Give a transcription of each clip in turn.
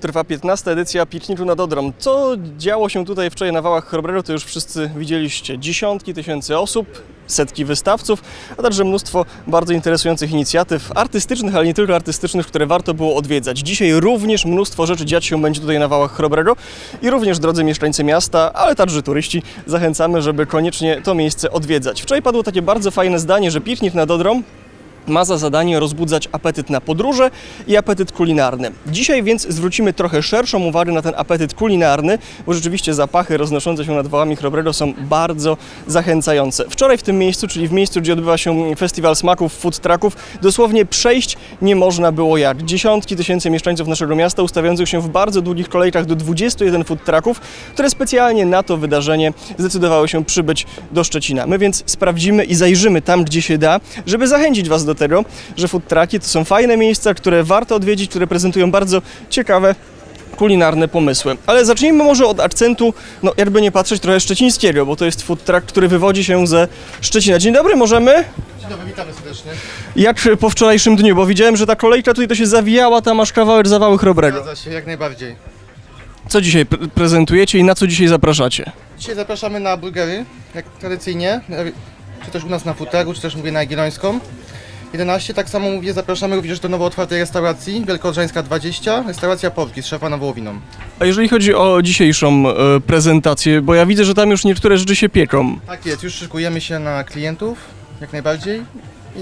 Trwa 15. edycja Pikniku nad Odrą. Co działo się tutaj wczoraj na Wałach Chrobrego, to już wszyscy widzieliście. Dziesiątki tysięcy osób, setki wystawców, a także mnóstwo bardzo interesujących inicjatyw artystycznych, ale nie tylko artystycznych, które warto było odwiedzać. Dzisiaj również mnóstwo rzeczy dziać się będzie tutaj na Wałach Chrobrego i również drodzy mieszkańcy miasta, ale także turyści zachęcamy, żeby koniecznie to miejsce odwiedzać. Wczoraj padło takie bardzo fajne zdanie, że piknik nad Odrą ma za zadanie rozbudzać apetyt na podróże i apetyt kulinarny. Dzisiaj więc zwrócimy trochę szerszą uwagę na ten apetyt kulinarny, bo rzeczywiście zapachy roznoszące się nad Wałami Chrobrego są bardzo zachęcające. Wczoraj w tym miejscu, czyli w miejscu, gdzie odbywa się Festiwal Smaków Foodtrucków, dosłownie przejść nie można było jak. Dziesiątki tysięcy mieszkańców naszego miasta ustawiających się w bardzo długich kolejkach do 21 foodtrucków, które specjalnie na to wydarzenie zdecydowały się przybyć do Szczecina. My więc sprawdzimy i zajrzymy tam, gdzie się da, żeby zachęcić Was do tego, że food trucki to są fajne miejsca, które warto odwiedzić, które prezentują bardzo ciekawe kulinarne pomysły. Ale zacznijmy może od akcentu, no jakby nie patrzeć, trochę szczecińskiego, bo to jest food truck, który wywodzi się ze Szczecina. Dzień dobry, możemy? Dzień dobry, witamy serdecznie. Jak po wczorajszym dniu, bo widziałem, że ta kolejka tutaj to się zawijała, tam aż kawałek za Wały Chrobrego. Zgadza się, jak najbardziej. Co dzisiaj prezentujecie i na co dzisiaj zapraszacie? Dzisiaj zapraszamy na burgery, jak tradycyjnie, czy też u nas na futeru, czy też mówię na Jagiellońską. 11, tak samo mówię, zapraszamy również do nowo otwartej restauracji, Wielkorzańska 20, restauracja Polski z szefa na wołowiną. A jeżeli chodzi o dzisiejszą prezentację, bo ja widzę, że tam już niektóre rzeczy się pieką. Tak jest, już szykujemy się na klientów, jak najbardziej,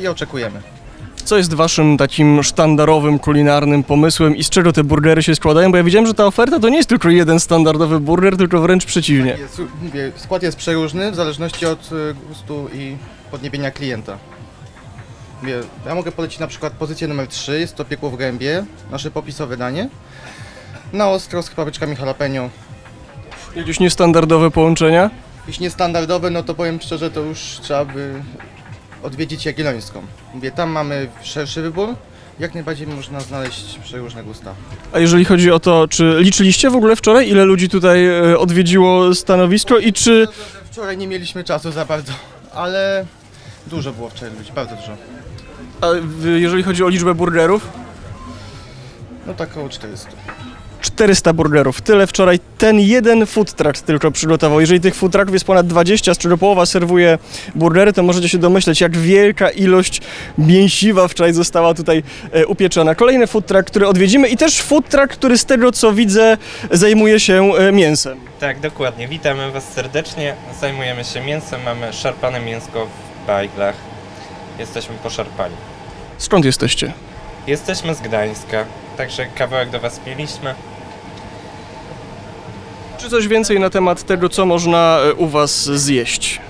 i oczekujemy. Co jest Waszym takim sztandarowym, kulinarnym pomysłem i z czego te burgery się składają? Bo ja widziałem, że ta oferta to nie jest tylko jeden standardowy burger, tylko wręcz przeciwnie. Tak jest, mówię, skład jest przeróżny w zależności od gustu i podniebienia klienta. Ja mogę polecić na przykład pozycję numer 3, jest to Piekło w Gębie, nasze popisowe danie. Na ostro z chwałeczkami jalapeno. Jakieś niestandardowe połączenia? Jeśli niestandardowe, no to powiem szczerze, to już trzeba by odwiedzić Jagiellońską. Mówię, tam mamy szerszy wybór, jak najbardziej można znaleźć przeróżne gusta. A jeżeli chodzi o to, czy liczyliście w ogóle wczoraj, ile ludzi tutaj odwiedziło stanowisko i czy... Wczoraj nie mieliśmy czasu za bardzo, ale dużo było wczoraj ludzi, bardzo dużo. A jeżeli chodzi o liczbę burgerów? No tak około 400. 400 burgerów. Tyle wczoraj ten jeden food truck tylko przygotował. Jeżeli tych food trucków jest ponad 20, z czego połowa serwuje burgery, to możecie się domyśleć, jak wielka ilość mięsiwa wczoraj została tutaj upieczona. Kolejny food truck, który odwiedzimy i też food truck, który z tego co widzę zajmuje się mięsem. Tak, dokładnie. Witamy Was serdecznie. Zajmujemy się mięsem. Mamy szarpane mięsko w bajglach. Jesteśmy poszarpani. Skąd jesteście? Jesteśmy z Gdańska, także kawałek do Was mieliśmy. Czy coś więcej na temat tego, co można u Was zjeść?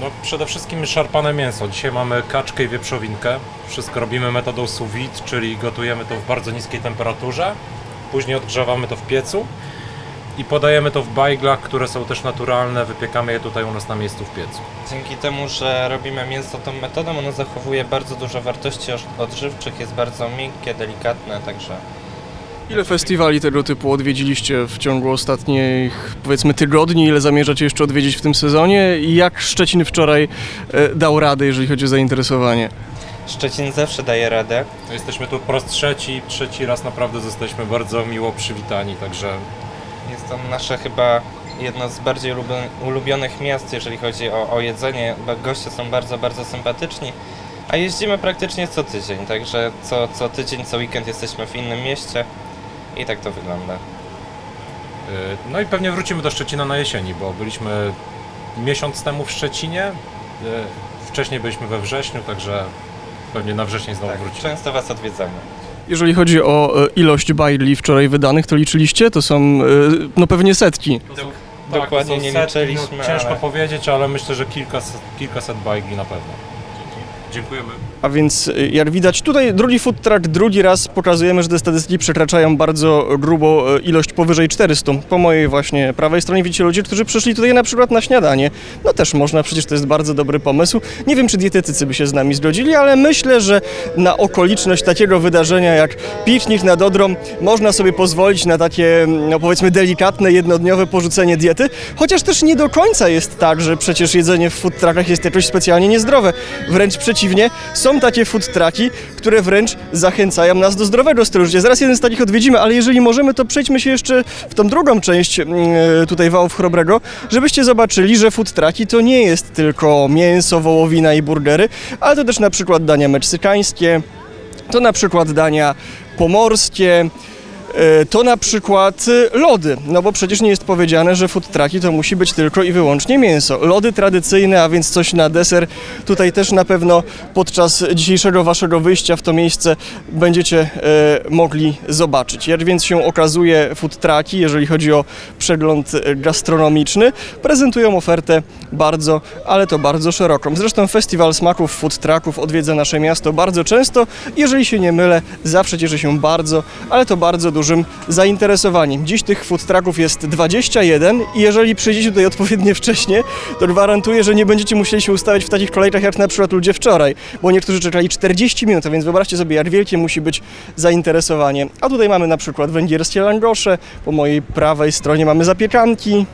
No przede wszystkim szarpane mięso. Dzisiaj mamy kaczkę i wieprzowinkę. Wszystko robimy metodą sous-vide, czyli gotujemy to w bardzo niskiej temperaturze. Później odgrzewamy to w piecu i podajemy to w bajglach, które są też naturalne, wypiekamy je tutaj u nas na miejscu w piecu. Dzięki temu, że robimy mięso tą metodą, ono zachowuje bardzo dużo wartości odżywczych, jest bardzo miękkie, delikatne, także... Ile festiwali tego typu odwiedziliście w ciągu ostatnich, powiedzmy, tygodni? Ile zamierzacie jeszcze odwiedzić w tym sezonie? I jak Szczecin wczoraj dał radę, jeżeli chodzi o zainteresowanie? Szczecin zawsze daje radę. Jesteśmy tu po raz trzeci raz naprawdę zostaliśmy bardzo miło przywitani, także... Jest to nasze chyba jedno z bardziej ulubionych miast, jeżeli chodzi o jedzenie. Goście są bardzo, bardzo sympatyczni, a jeździmy praktycznie co tydzień, także co tydzień, co weekend jesteśmy w innym mieście i tak to wygląda. No i pewnie wrócimy do Szczecina na jesieni, bo byliśmy miesiąc temu w Szczecinie, wcześniej byliśmy we wrześniu, także pewnie na wrzesień znowu wrócimy. Często Was odwiedzamy. Jeżeli chodzi o ilość bajli wczoraj wydanych, to liczyliście? To są no pewnie setki. Dokładnie nie liczyliśmy. No, ciężko powiedzieć, ale myślę, że kilkaset bajli na pewno. Dziękujemy. A więc jak widać, tutaj drugi food truck, drugi raz pokazujemy, że te statystyki przekraczają bardzo grubo ilość powyżej 400. Po mojej właśnie prawej stronie widzicie ludzi, którzy przyszli tutaj na przykład na śniadanie. No też można, przecież to jest bardzo dobry pomysł. Nie wiem, czy dietetycy by się z nami zgodzili, ale myślę, że na okoliczność takiego wydarzenia jak piknik nad Odrą można sobie pozwolić na takie, no powiedzmy, delikatne, jednodniowe porzucenie diety. Chociaż też nie do końca jest tak, że przecież jedzenie w food truckach jest jakoś specjalnie niezdrowe. Wręcz przeciwnie, są są takie food trucki, które wręcz zachęcają nas do zdrowego stylu życia. Zaraz jeden z takich odwiedzimy, ale jeżeli możemy, to przejdźmy się jeszcze w tą drugą część tutaj Wałów Chrobrego, żebyście zobaczyli, że food trucki to nie jest tylko mięso, wołowina i burgery, ale to też na przykład dania meksykańskie, to na przykład dania pomorskie, to na przykład lody, no bo przecież nie jest powiedziane, że food trucki to musi być tylko i wyłącznie mięso. Lody tradycyjne, a więc coś na deser. Tutaj też na pewno podczas dzisiejszego waszego wyjścia w to miejsce będziecie mogli zobaczyć. Jak więc się okazuje, food trucki, jeżeli chodzi o przegląd gastronomiczny, prezentują ofertę bardzo, ale to bardzo szeroką. Zresztą Festiwal Smaków Foodtrucków odwiedza nasze miasto bardzo często. Jeżeli się nie mylę, zawsze cieszy się bardzo, ale to bardzo dużym zainteresowaniem. Dziś tych food trucków jest 21 i jeżeli przyjdziecie tutaj odpowiednio wcześnie, to gwarantuję, że nie będziecie musieli się ustawiać w takich kolejkach jak na przykład ludzie wczoraj, bo niektórzy czekali 40 minut, a więc wyobraźcie sobie, jak wielkie musi być zainteresowanie. A tutaj mamy na przykład węgierskie langosze, po mojej prawej stronie mamy zapiekanki.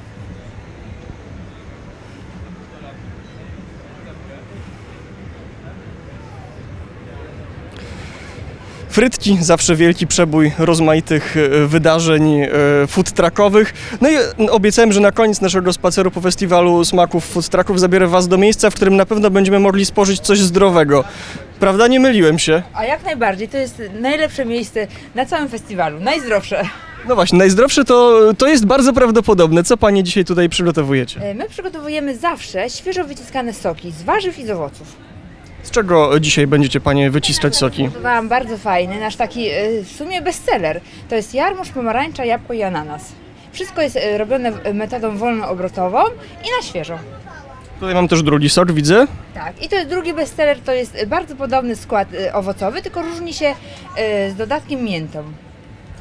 Frytki, zawsze wielki przebój rozmaitych wydarzeń food truckowych. No i obiecałem, że na koniec naszego spaceru po Festiwalu Smaków Food Trucków zabiorę was do miejsca, w którym na pewno będziemy mogli spożyć coś zdrowego. Prawda? Nie myliłem się. A jak najbardziej. To jest najlepsze miejsce na całym festiwalu. Najzdrowsze. No właśnie, najzdrowsze to jest bardzo prawdopodobne. Co panie dzisiaj tutaj przygotowujecie? My przygotowujemy zawsze świeżo wyciskane soki z warzyw i z owoców. Z czego dzisiaj będziecie panie wyciskać soki? Przygotowałam bardzo fajny, nasz taki w sumie bestseller. To jest jarmuż, pomarańcza, jabłko i ananas. Wszystko jest robione metodą wolnoobrotową i na świeżo. Tutaj mam też drugi sok, widzę. Tak, i to jest drugi bestseller, to jest bardzo podobny skład owocowy, tylko różni się z dodatkiem miętą.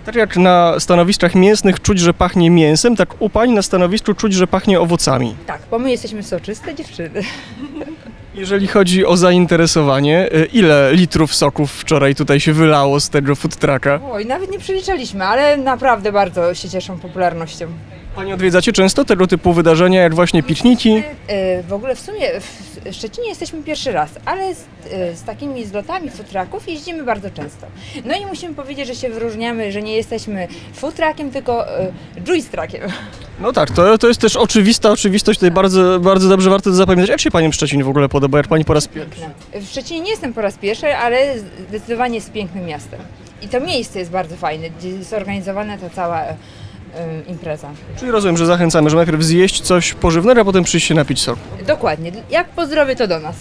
Tak jak na stanowiskach mięsnych czuć, że pachnie mięsem, tak u pań na stanowisku czuć, że pachnie owocami. Tak, bo my jesteśmy soczyste dziewczyny. Jeżeli chodzi o zainteresowanie, ile litrów soków wczoraj tutaj się wylało z tego food trucka? Oj, nawet nie przeliczaliśmy, ale naprawdę bardzo się cieszą popularnością. Pani odwiedzacie często tego typu wydarzenia, jak właśnie pikniki? W ogóle w sumie w Szczecinie jesteśmy pierwszy raz, ale z takimi zlotami food trucków jeździmy bardzo często. No i musimy powiedzieć, że się wyróżniamy, że nie jesteśmy food truckiem, tylko juice truckiem. No tak, to jest też oczywistość, tutaj bardzo, bardzo dobrze warto to zapamiętać. Jak się pani w Szczecinie w ogóle podoba, jak pani po raz pierwszy? W Szczecinie nie jestem po raz pierwszy, ale zdecydowanie jest pięknym miastem. I to miejsce jest bardzo fajne, gdzie jest zorganizowana ta cała impreza. Czyli rozumiem, że zachęcamy, że najpierw zjeść coś pożywnego, a potem przyjść się napić soku. Dokładnie. Jak po zdrowiu, to do nas.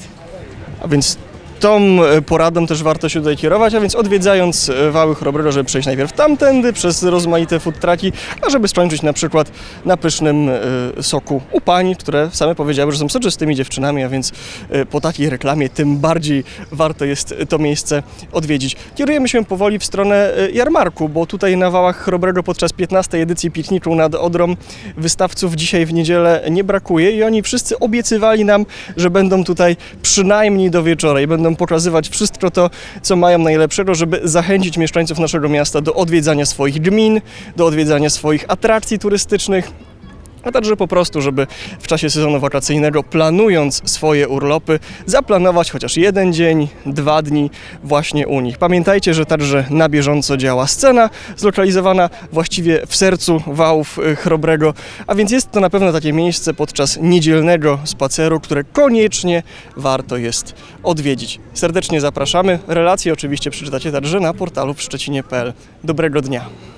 A więc tą poradą też warto się tutaj kierować, a więc odwiedzając Wały Chrobrego, żeby przejść najpierw tamtędy przez rozmaite food trucki, a żeby skończyć na przykład na pysznym soku u pani, które same powiedziały, że są soczystymi dziewczynami, a więc po takiej reklamie tym bardziej warto jest to miejsce odwiedzić. Kierujemy się powoli w stronę jarmarku, bo tutaj na Wałach Chrobrego podczas 15. edycji Pikniku nad Odrą wystawców dzisiaj w niedzielę nie brakuje i oni wszyscy obiecywali nam, że będą tutaj przynajmniej do wieczora i będą pokazywać wszystko to, co mają najlepszego, żeby zachęcić mieszkańców naszego miasta do odwiedzania swoich gmin, do odwiedzania swoich atrakcji turystycznych, a także po prostu, żeby w czasie sezonu wakacyjnego, planując swoje urlopy, zaplanować chociaż jeden dzień, 2 dni właśnie u nich. Pamiętajcie, że także na bieżąco działa scena zlokalizowana właściwie w sercu Wałów Chrobrego, a więc jest to na pewno takie miejsce podczas niedzielnego spaceru, które koniecznie warto jest odwiedzić. Serdecznie zapraszamy. Relacje oczywiście przeczytacie także na portalu w szczecinie.pl. Dobrego dnia.